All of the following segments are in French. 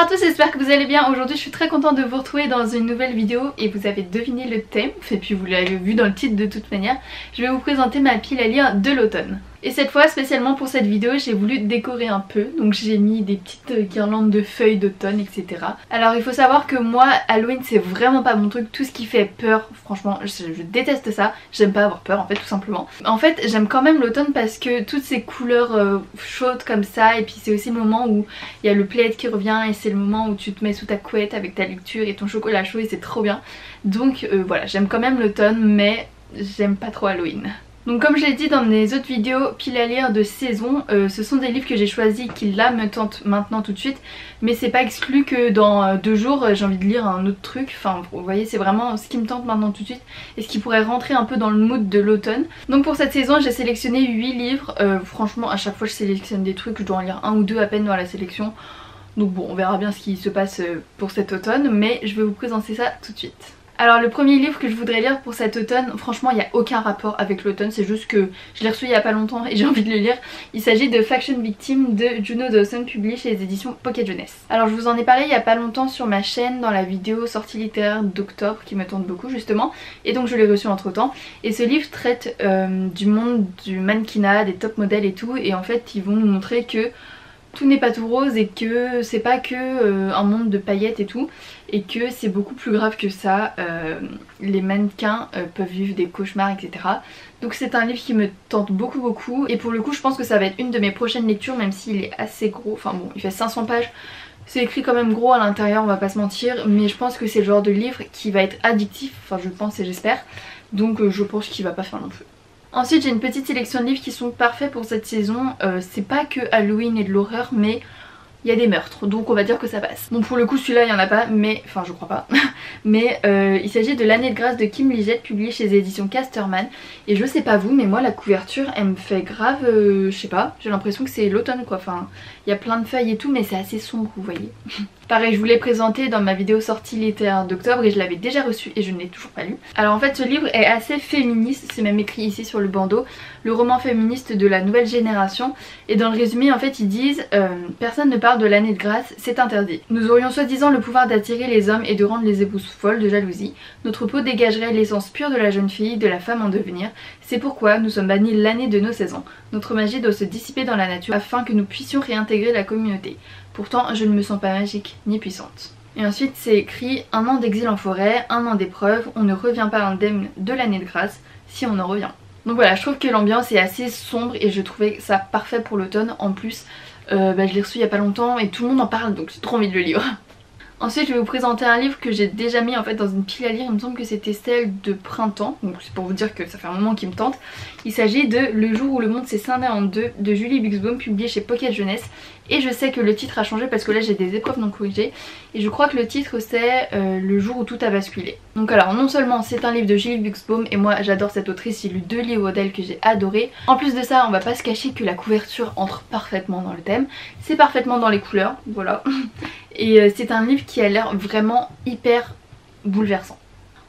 Bonjour à tous, j'espère que vous allez bien. Aujourd'hui je suis très contente de vous retrouver dans une nouvelle vidéo et vous avez deviné le thème, et puis vous l'avez vu dans le titre de toute manière, je vais vous présenter ma pile à lire de l'automne. Et cette fois, spécialement pour cette vidéo, j'ai voulu décorer un peu, donc j'ai mis des petites guirlandes de feuilles d'automne, etc. Alors il faut savoir que moi, Halloween c'est vraiment pas mon truc, tout ce qui fait peur, franchement je déteste ça, j'aime pas avoir peur en fait tout simplement. En fait j'aime quand même l'automne parce que toutes ces couleurs chaudes comme ça, et puis c'est aussi le moment où il y a le plaid qui revient, et c'est le moment où tu te mets sous ta couette avec ta lecture et ton chocolat chaud et c'est trop bien. Donc voilà, j'aime quand même l'automne mais j'aime pas trop Halloween. Donc comme je l'ai dit dans mes autres vidéos, pile à lire de saison, ce sont des livres que j'ai choisis qui là me tentent maintenant tout de suite, mais c'est pas exclu que dans 2 jours j'ai envie de lire un autre truc, enfin vous voyez c'est vraiment ce qui me tente maintenant tout de suite et ce qui pourrait rentrer un peu dans le mood de l'automne. Donc pour cette saison j'ai sélectionné 8 livres, franchement à chaque fois je sélectionne des trucs, je dois en lire un ou deux à peine dans la sélection, donc bon on verra bien ce qui se passe pour cet automne, mais je vais vous présenter ça tout de suite. Alors le premier livre que je voudrais lire pour cet automne, franchement il n'y a aucun rapport avec l'automne, c'est juste que je l'ai reçu il n'y a pas longtemps et j'ai envie de le lire. Il s'agit de Fashion Victime de Juno Dawson, publié chez les éditions Pocket Jeunesse. Alors je vous en ai parlé il n'y a pas longtemps sur ma chaîne dans la vidéo sortie littéraire d'octobre qui me tente beaucoup justement, et donc je l'ai reçu entre temps. Et ce livre traite du monde du mannequinat, des top modèles et tout, et en fait ils vont nous montrer que tout n'est pas tout rose et que c'est pas que un monde de paillettes et tout, et que c'est beaucoup plus grave que ça, les mannequins peuvent vivre des cauchemars etc. Donc c'est un livre qui me tente beaucoup et pour le coup je pense que ça va être une de mes prochaines lectures, même s'il est assez gros, enfin bon il fait 500 pages, c'est écrit quand même gros à l'intérieur on va pas se mentir, mais je pense que c'est le genre de livre qui va être addictif, enfin je pense et j'espère, donc je pense qu'il va pas faire long feu. Ensuite j'ai une petite sélection de livres qui sont parfaits pour cette saison, c'est pas que Halloween et de l'horreur mais il y a des meurtres, donc on va dire que ça passe. Bon pour le coup celui-là il n'y en a pas, mais, enfin je crois pas, mais il s'agit de L'année de grâce de Kim Liggett, publié chez les éditions Casterman, et je sais pas vous mais moi la couverture elle me fait grave, je sais pas, j'ai l'impression que c'est l'automne quoi, enfin il y a plein de feuilles et tout mais c'est assez sombre vous voyez. Pareil je vous l'ai présenté dans ma vidéo sortie littéraire d'octobre et je l'avais déjà reçu et je ne l'ai toujours pas lu. Alors en fait ce livre est assez féministe, c'est même écrit ici sur le bandeau, le roman féministe de la nouvelle génération, et dans le résumé en fait ils disent personne ne parle de l'année de grâce, c'est interdit. Nous aurions soi-disant le pouvoir d'attirer les hommes et de rendre les épouses folles de jalousie, notre peau dégagerait l'essence pure de la jeune fille, de la femme en devenir, c'est pourquoi nous sommes bannis l'année de nos 16 ans. Notre magie doit se dissiper dans la nature afin que nous puissions réintégrer la communauté. Pourtant je ne me sens pas magique ni puissante. Et ensuite c'est écrit 1 an d'exil en forêt, 1 an d'épreuve, on ne revient pas indemne de l'année de grâce si on en revient. Donc voilà, je trouve que l'ambiance est assez sombre et je trouvais ça parfait pour l'automne. En plus je l'ai reçu il n'y a pas longtemps et tout le monde en parle donc j'ai trop envie de le lire. Ensuite je vais vous présenter un livre que j'ai déjà mis en fait dans une pile à lire, il me semble que c'était celle de printemps, donc c'est pour vous dire que ça fait un moment qu'il me tente. Il s'agit de Le jour où le monde s'est scindé en deux de Julie Buxbaum, publié chez Pocket Jeunesse, et je sais que le titre a changé parce que là j'ai des épreuves non corrigées et je crois que le titre c'est Le jour où tout a basculé. Donc alors non seulement c'est un livre de Julie Buxbaum et moi j'adore cette autrice, j'ai lu 2 livres d'elle que j'ai adoré. En plus de ça on va pas se cacher que la couverture entre parfaitement dans le thème, c'est parfaitement dans les couleurs, voilà. Et c'est un livre qui a l'air vraiment hyper bouleversant.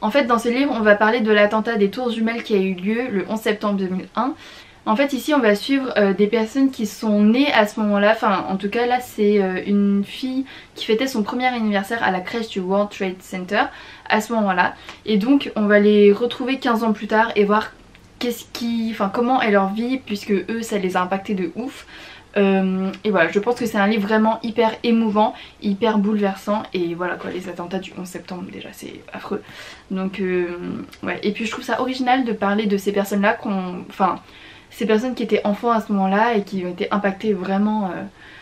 En fait dans ce livre on va parler de l'attentat des tours jumelles qui a eu lieu le 11 septembre 2001. En fait ici on va suivre des personnes qui sont nées à ce moment là, enfin en tout cas là c'est une fille qui fêtait son premier anniversaire à la crèche du World Trade Center à ce moment là. Et donc on va les retrouver 15 ans plus tard et voir qu'est-ce qui, enfin comment est leur vie puisque eux ça les a impactés de ouf. Et voilà je pense que c'est un livre vraiment hyper émouvant, hyper bouleversant, et voilà quoi, les attentats du 11 septembre déjà c'est affreux, donc ouais. Et puis je trouve ça original de parler de ces personnes là, enfin ces personnes qui étaient enfants à ce moment là et qui ont été impactées vraiment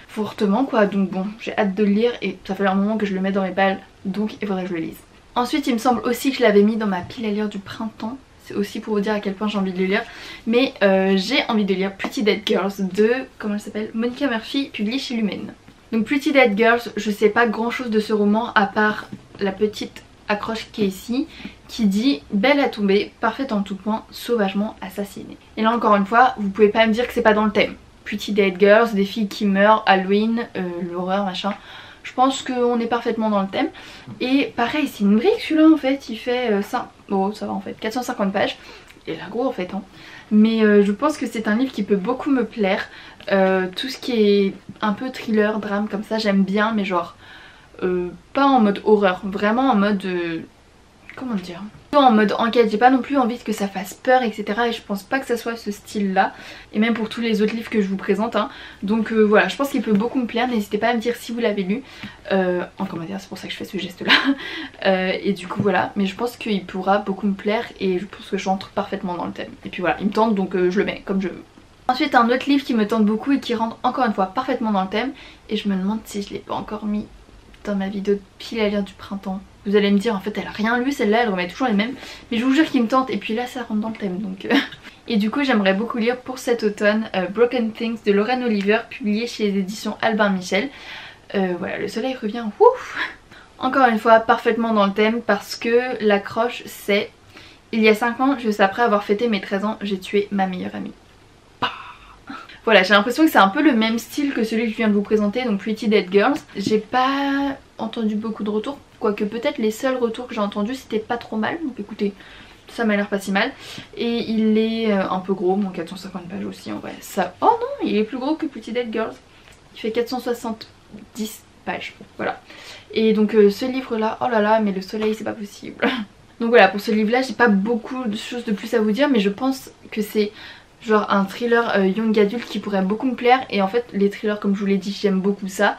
fortement quoi, donc bon j'ai hâte de le lire et ça fait un moment que je le mets dans mes balles donc il faudrait que je le lise. Ensuite il me semble aussi que je l'avais mis dans ma pile à lire du printemps, c'est aussi pour vous dire à quel point j'ai envie de le lire, mais j'ai envie de lire Pretty Dead Girls de, comment elle s'appelle, Monica Murphy, publiée chez Lumen. Donc Pretty Dead Girls, je sais pas grand chose de ce roman à part la petite accroche qui est ici qui dit « Belle à tomber, parfaite en tout point, sauvagement assassinée ». Et là encore une fois, vous pouvez pas me dire que c'est pas dans le thème. Pretty Dead Girls, des filles qui meurent, Halloween, l'horreur, machin... Je pense qu'on est parfaitement dans le thème. Et pareil, c'est une brique celui-là en fait, il fait 5... Oh, ça va en fait, 450 pages. Il est gros en fait, hein. Mais je pense que c'est un livre qui peut beaucoup me plaire. Tout ce qui est un peu thriller, drame comme ça, j'aime bien, mais genre pas en mode horreur, vraiment en mode... comment dire ? En mode enquête, j'ai pas non plus envie que ça fasse peur, etc. Et je pense pas que ça soit ce style là, et même pour tous les autres livres que je vous présente hein. Donc voilà, je pense qu'il peut beaucoup me plaire. N'hésitez pas à me dire si vous l'avez lu en commentaire, c'est pour ça que je fais ce geste là et du coup voilà, mais je pense qu'il pourra beaucoup me plaire et je pense que j'entre parfaitement dans le thème, et puis voilà, il me tente donc je le mets comme je veux. Ensuite un autre livre qui me tente beaucoup et qui rentre encore une fois parfaitement dans le thème, et je me demande si je l'ai pas encore mis dans ma vidéo de pile à lire du printemps. Vous allez me dire en fait elle a rien lu celle-là, elle remet toujours les mêmes, mais je vous jure qu'il me tente, et puis là ça rentre dans le thème donc Et du coup j'aimerais beaucoup lire pour cet automne Broken Things de Lauren Oliver, publié chez les éditions Albin Michel. Voilà, le soleil revient, ouf. Encore une fois parfaitement dans le thème, parce que l'accroche c'est: il y a 5 ans, juste après avoir fêté mes 13 ans, j'ai tué ma meilleure amie. Voilà, j'ai l'impression que c'est un peu le même style que celui que je viens de vous présenter, donc Pretty Dead Girls. J'ai pas entendu beaucoup de retours, quoique peut-être les seuls retours que j'ai entendus c'était pas trop mal, donc écoutez, ça m'a l'air pas si mal. Et il est un peu gros, bon 450 pages aussi en vrai, ça... Oh non, il est plus gros que Pretty Dead Girls, il fait 470 pages, voilà. Et donc ce livre là, oh là là, mais le soleil c'est pas possible. Donc voilà, pour ce livre là j'ai pas beaucoup de choses de plus à vous dire, mais je pense que c'est... genre un thriller young adult qui pourrait beaucoup me plaire, et en fait les thrillers comme je vous l'ai dit j'aime beaucoup ça,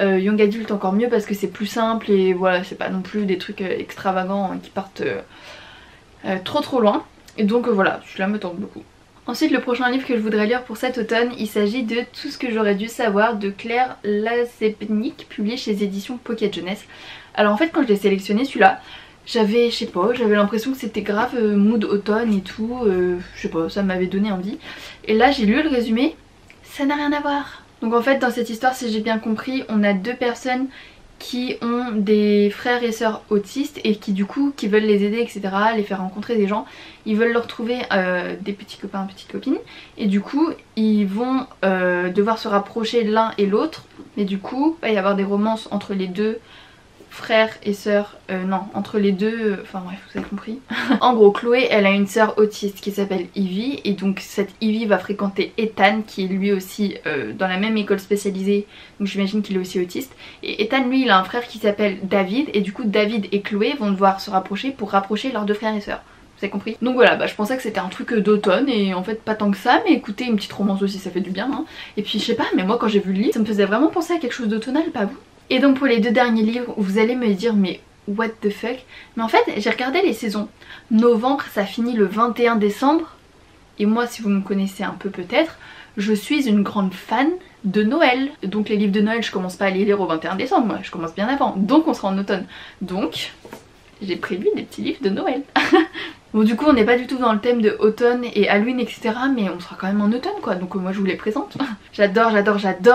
young adult encore mieux parce que c'est plus simple et voilà, c'est pas non plus des trucs extravagants hein, qui partent trop loin, et donc voilà, celui-là me tente beaucoup. Ensuite le prochain livre que je voudrais lire pour cet automne, il s'agit de Tout ce que j'aurais dû savoir de Claire Lazebnik, publié chez les éditions Pocket Jeunesse. Alors en fait quand je l'ai sélectionné celui-là, j'avais, je sais pas, j'avais l'impression que c'était grave mood automne et tout, je sais pas, ça m'avait donné envie. Et là j'ai lu le résumé, ça n'a rien à voir. Donc en fait dans cette histoire, si j'ai bien compris, on a deux personnes qui ont des frères et sœurs autistes et qui du coup, qui veulent les aider etc, les faire rencontrer des gens. Ils veulent leur trouver des petits copains, petites copines, et du coup ils vont devoir se rapprocher l'un et l'autre. Mais du coup, il va y avoir des romances entre les deux frères et sœurs, entre les deux, enfin bref vous avez compris. En gros Chloé elle a une sœur autiste qui s'appelle Ivy, et donc cette Ivy va fréquenter Ethan qui est lui aussi dans la même école spécialisée, donc j'imagine qu'il est aussi autiste. Et Ethan lui il a un frère qui s'appelle David, et du coup David et Chloé vont devoir se rapprocher pour rapprocher leurs deux frères et sœurs. Vous avez compris? Donc voilà, bah, je pensais que c'était un truc d'automne et en fait pas tant que ça, mais écoutez, une petite romance aussi ça fait du bien hein. Et puis je sais pas, mais moi quand j'ai vu le livre ça me faisait vraiment penser à quelque chose d'automnal, pas vous? Et donc pour les deux derniers livres, vous allez me dire mais what the fuck, mais en fait j'ai regardé les saisons, novembre ça finit le 21 décembre, et moi si vous me connaissez un peu peut-être, je suis une grande fan de Noël, donc les livres de Noël je commence pas à les lire au 21 décembre, moi je commence bien avant, donc on sera en automne, donc j'ai prévu des petits livres de Noël. Bon du coup on n'est pas du tout dans le thème de automne et Halloween etc, mais on sera quand même en automne quoi, donc moi je vous les présente. J'adore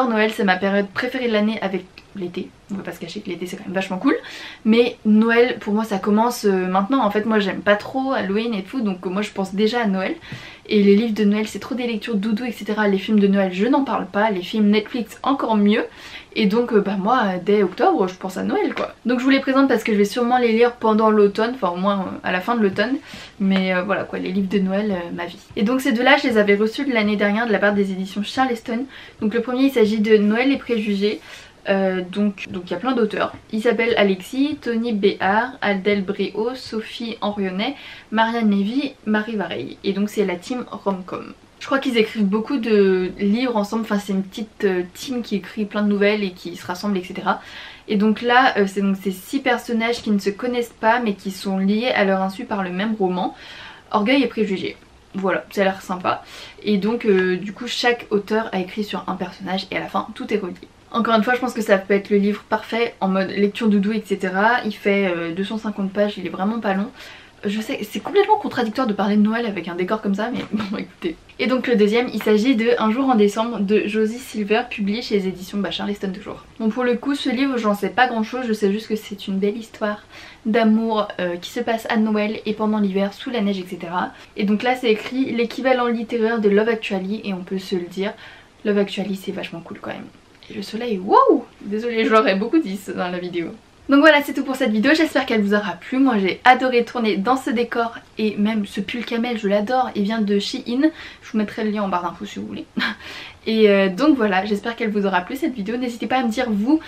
Noël, c'est ma période préférée de l'année avec l'été, on peut pas se cacher que l'été c'est quand même vachement cool, mais Noël pour moi ça commence maintenant. En fait moi j'aime pas trop Halloween et tout, donc moi je pense déjà à Noël, et les livres de Noël c'est trop des lectures doudou etc, les films de Noël je n'en parle pas, les films Netflix encore mieux, et donc bah moi dès octobre je pense à Noël quoi. Donc je vous les présente parce que je vais sûrement les lire pendant l'automne, enfin au moins à la fin de l'automne, mais voilà quoi, les livres de Noël ma vie. Et donc ces deux là je les avais reçus de l'année dernière de la part des éditions Charleston. Donc le premier il s'agit de Noël et préjugés. Donc il y a plein d'auteurs: Isabelle Alexis, Tony Béart, Adèle Bréau, Sophie Henrionnet, Marianne Levy, Marie Vareille. Et donc c'est la team Romcom. Je crois qu'ils écrivent beaucoup de livres ensemble, enfin c'est une petite team qui écrit plein de nouvelles et qui se rassemble etc. Et donc là c'est donc ces 6 personnages qui ne se connaissent pas mais qui sont liés à leur insu par le même roman, Orgueil et préjugés. Voilà, ça a l'air sympa. Et donc du coup chaque auteur a écrit sur un personnage et à la fin tout est relié. Encore une fois je pense que ça peut être le livre parfait en mode lecture doudou etc. Il fait 250 pages, il est vraiment pas long. Je sais, c'est complètement contradictoire de parler de Noël avec un décor comme ça, mais bon écoutez. Et donc le deuxième il s'agit de Un jour en décembre de Josie Silver, publié chez les éditions Charleston toujours. Bon pour le coup ce livre j'en sais pas grand chose, je sais juste que c'est une belle histoire d'amour qui se passe à Noël et pendant l'hiver sous la neige etc. Et donc là c'est écrit l'équivalent littéraire de Love Actually, et on peut se le dire, Love Actually c'est vachement cool quand même. Et le soleil, waouh! Désolée, j'aurais beaucoup dit ça dans la vidéo. Donc voilà, c'est tout pour cette vidéo, j'espère qu'elle vous aura plu. Moi j'ai adoré tourner dans ce décor, et même ce pull camel je l'adore, il vient de Shein, je vous mettrai le lien en barre d'infos si vous voulez. Et donc voilà, j'espère qu'elle vous aura plu cette vidéo. N'hésitez pas à me dire vous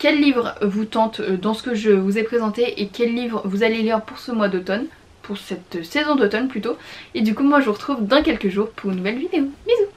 quel livre vous tente dans ce que je vous ai présenté et quel livre vous allez lire pour ce mois d'automne, pour cette saison d'automne plutôt. Et du coup moi je vous retrouve dans quelques jours pour une nouvelle vidéo. Bisous.